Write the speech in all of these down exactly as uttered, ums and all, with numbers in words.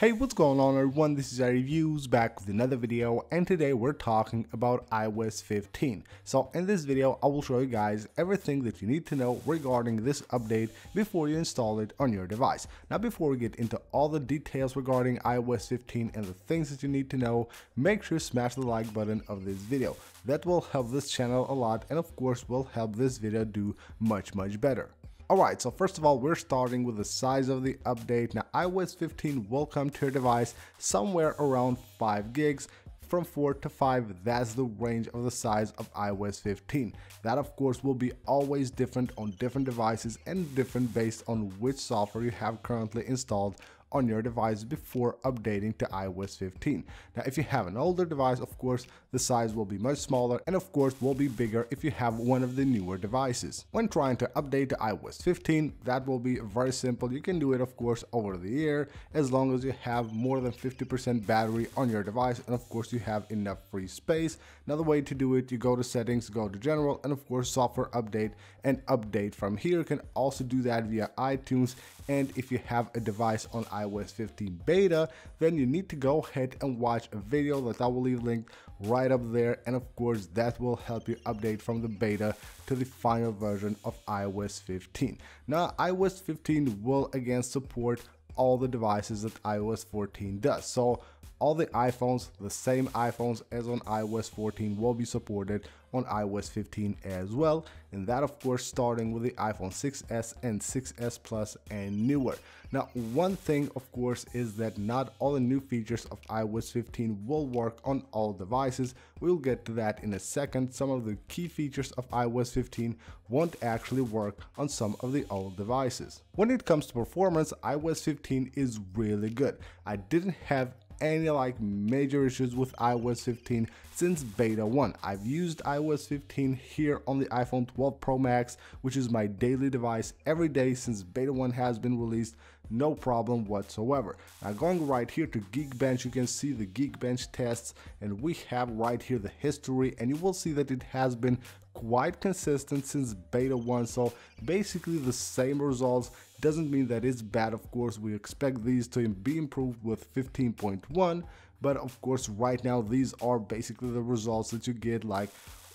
Hey, what's going on everyone, this is iReviews back with another video, and today we're talking about i O S fifteen. So in this video I will show you guys everything that you need to know regarding this update before you install it on your device. Now before we get into all the details regarding i O S fifteen and the things that you need to know, make sure to smash the like button of this video. That will help this channel a lot and of course will help this video do much much better. Alright, so first of all, we're starting with the size of the update. Now, i O S fifteen will come to your device somewhere around five gigs. From four to five, that's the range of the size of i O S fifteen. That of course will be always different on different devices and different based on which software you have currently installed on your device before updating to i O S fifteen. Now if you have an older device, of course the size will be much smaller and of course will be bigger if you have one of the newer devices. When trying to update to i O S fifteen, that will be very simple. You can do it of course over the air as long as you have more than fifty percent battery on your device and of course you have enough free space. Another way to do it, you go to settings, go to general, and of course software update and update from here. You can also do that via iTunes, and if you have a device on i O S fifteen beta, then you need to go ahead and watch a video that I will leave linked right up there, and of course that will help you update from the beta to the final version of i O S fifteen. Now i O S fifteen will again support all the devices that i O S fourteen does, so all the iPhones, the same iPhones as on i O S fourteen, will be supported on i O S fifteen as well, and that of course starting with the iPhone six S and six S Plus and newer. Now one thing of course is that not all the new features of i O S fifteen will work on all devices. We'll get to that in a second. Some of the key features of i O S fifteen won't actually work on some of the old devices. When it comes to performance, i O S fifteen is really good. I didn't have any like major issues with i O S fifteen since beta one. I've used i O S fifteen here on the iPhone twelve Pro Max, which is my daily device, every day since beta one has been released. No problem whatsoever. Now going right here to Geekbench, you can see the Geekbench tests, and we have right here the history, and you will see that it has been quite consistent since beta one, so basically the same results. Doesn't mean that it's bad. Of course we expect these to be improved with fifteen point one, but of course right now these are basically the results that you get, like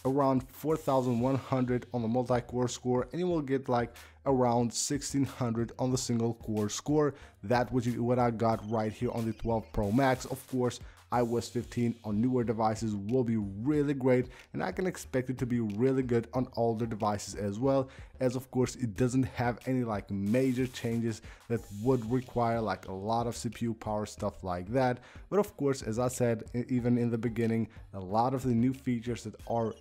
around four thousand one hundred on the multi-core score, and you will get like around sixteen hundred on the single core score. That was what I got right here on the twelve Pro Max. Of course i O S fifteen on newer devices will be really great, and I can expect it to be really good on older devices as well, as of course it doesn't have any like major changes that would require like a lot of C P U power, stuff like that. But of course, as I said even in the beginning, a lot of the new features that are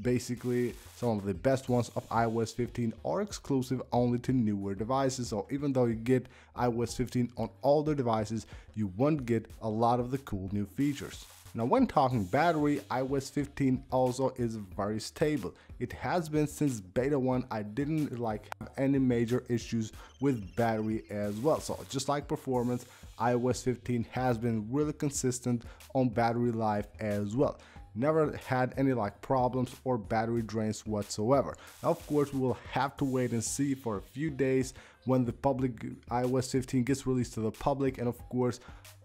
basically some of the best ones of i O S fifteen are exclusive only to newer devices. So even though you get i O S fifteen on older devices, you won't get a lot of the cool new features. Now when talking battery, i O S fifteen also is very stable. It has been since beta one. I didn't like have any major issues with battery as well. So just like performance, i O S fifteen has been really consistent on battery life as well. Never had any like problems or battery drains whatsoever. Now, of course, we'll have to wait and see for a few days when the public i O S fifteen gets released to the public, and of course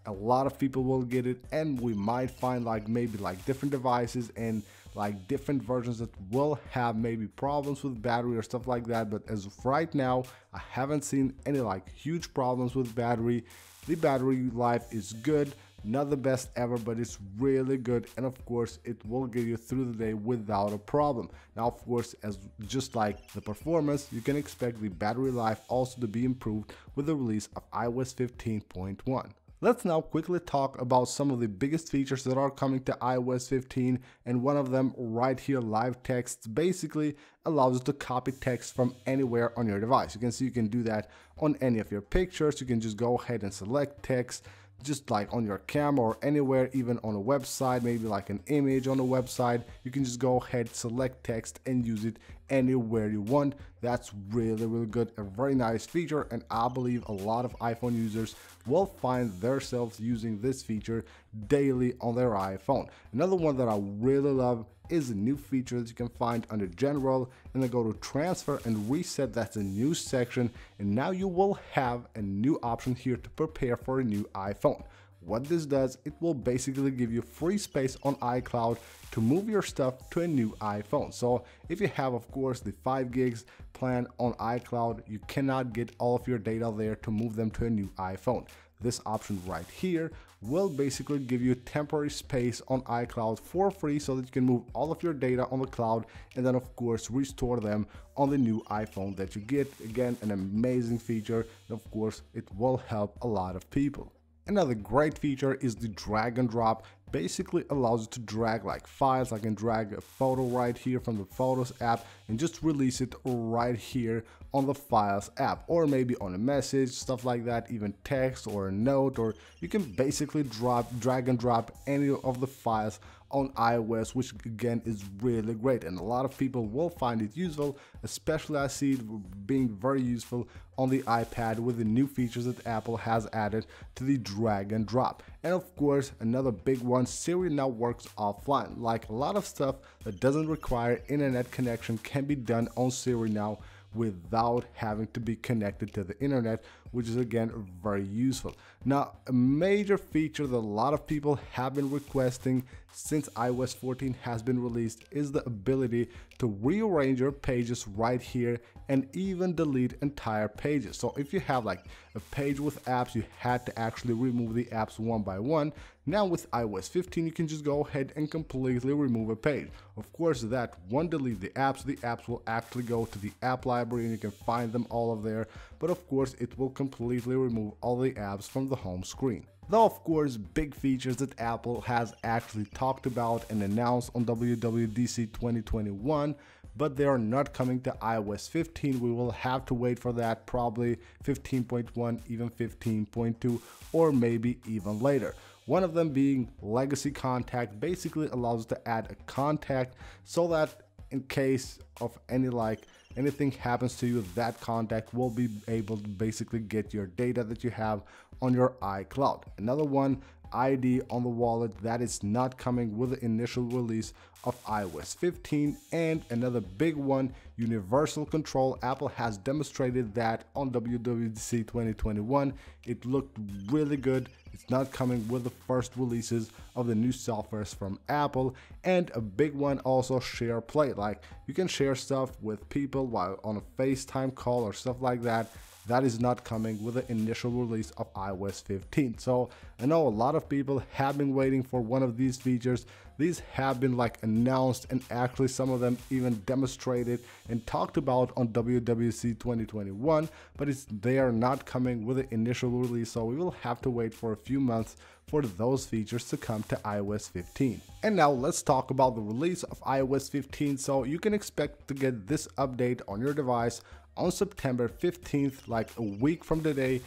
a lot of people will get it, and we might find like maybe like different devices and like different versions that will have maybe problems with battery or stuff like that. But as of right now, I haven't seen any like huge problems with battery. The battery life is good. Not the best ever, but it's really good, and of course it will get you through the day without a problem. Now of course, as just like the performance, you can expect the battery life also to be improved with the release of i O S fifteen point one. Let's now quickly talk about some of the biggest features that are coming to i O S fifteen, and one of them right here, live text, basically allows you to copy text from anywhere on your device. You can see you can do that on any of your pictures. You can just go ahead and select text just like on your camera or anywhere, even on a website, maybe like an image on a website. You can just go ahead, select text and use it anywhere you want. That's really really good, a very nice feature, and I believe a lot of iPhone users will find themselves using this feature daily on their iPhone. Another one that I really love is a new feature that you can find under General, and then go to Transfer and Reset. That's a new section, and now you will have a new option here to prepare for a new iPhone. What this does, it will basically give you free space on iCloud to move your stuff to a new iPhone. So if you have, of course, the five gigs plan on iCloud, you cannot get all of your data there to move them to a new iPhone. This option right here will basically give you temporary space on iCloud for free so that you can move all of your data on the cloud and then of course restore them on the new iPhone that you get. Again, an amazing feature, and of course it will help a lot of people. Another great feature is the drag and drop. Basically allows you to drag like files. I can drag a photo right here from the Photos app and just release it right here on the Files app, or maybe on a message, stuff like that, even text or a note, or you can basically drop drag and drop any of the files on iOS, which again is really great, and a lot of people will find it useful. Especially I see it being very useful on the iPad with the new features that Apple has added to the drag and drop. And of course, another big one, Siri now works offline. Like a lot of stuff that doesn't require internet connection can be done on Siri now without having to be connected to the internet, which is again very useful. Now, a major feature that a lot of people have been requesting since iOS fourteen has been released is the ability to rearrange your pages right here and even delete entire pages. So if you have like a page with apps, you had to actually remove the apps one by one. Now with iOS fifteen, you can just go ahead and completely remove a page. Of course, that won't delete the apps. The apps will actually go to the app library and you can find them all of there, but of course it will completely remove all the apps from the home screen. Though of course, big features that Apple has actually talked about and announced on W W D C twenty twenty-one, but they are not coming to iOS fifteen. We will have to wait for that, probably fifteen point one, even fifteen point two, or maybe even later. One of them being legacy contact. Basically allows you to add a contact so that in case of any like anything happens to you, that contact will be able to basically get your data that you have on your iCloud. Another one, I D on the wallet, that is not coming with the initial release of iOS fifteen. And another big one, universal control. Apple has demonstrated that on W W D C twenty twenty-one. It looked really good. It's not coming with the first releases of the new softwares from Apple. And a big one also, share play. Like you can share stuff with people while on a FaceTime call or stuff like that. That is not coming with the initial release of iOS fifteen. So I know a lot of people have been waiting for one of these features. These have been like announced and actually some of them even demonstrated and talked about on W W D C twenty twenty-one, but it's they are not coming with the initial release. So we will have to wait for a few months for those features to come to iOS fifteen. And now let's talk about the release of iOS fifteen. So you can expect to get this update on your device on September fifteenth, like a week from today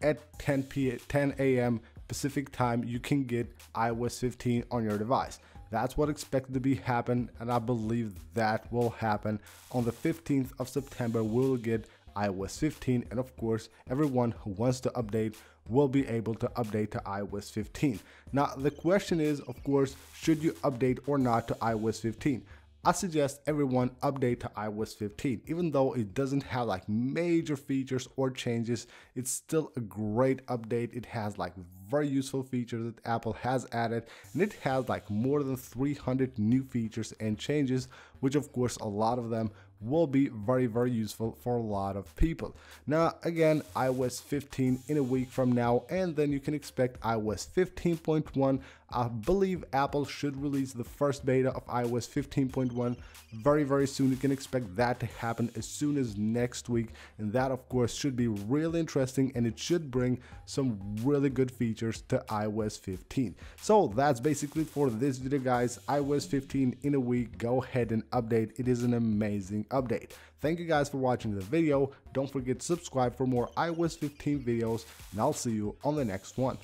at ten a m Pacific time. You can get iOS fifteen on your device. That's what expected to be happen, and I believe that will happen on the fifteenth of September. We'll get iOS fifteen, and of course everyone who wants to update will be able to update to iOS fifteen. Now the question is, of course, should you update or not to iOS fifteen? I suggest everyone update to iOS fifteen. Even though it doesn't have like major features or changes, it's still a great update. It has like very useful features that Apple has added, and it has like more than three hundred new features and changes, which of course a lot of them will be very very useful for a lot of people. Now again, iOS fifteen in a week from now, and then you can expect iOS fifteen point one. I believe Apple should release the first beta of iOS fifteen point one very very soon. You can expect that to happen as soon as next week, and that of course should be really interesting, and it should bring some really good features to iOS fifteen. So that's basically for this video, guys. iOS fifteen in a week, go ahead and update. It is an amazing update. Thank you guys for watching the video. Don't forget to subscribe for more iOS fifteen videos, and I'll see you on the next one.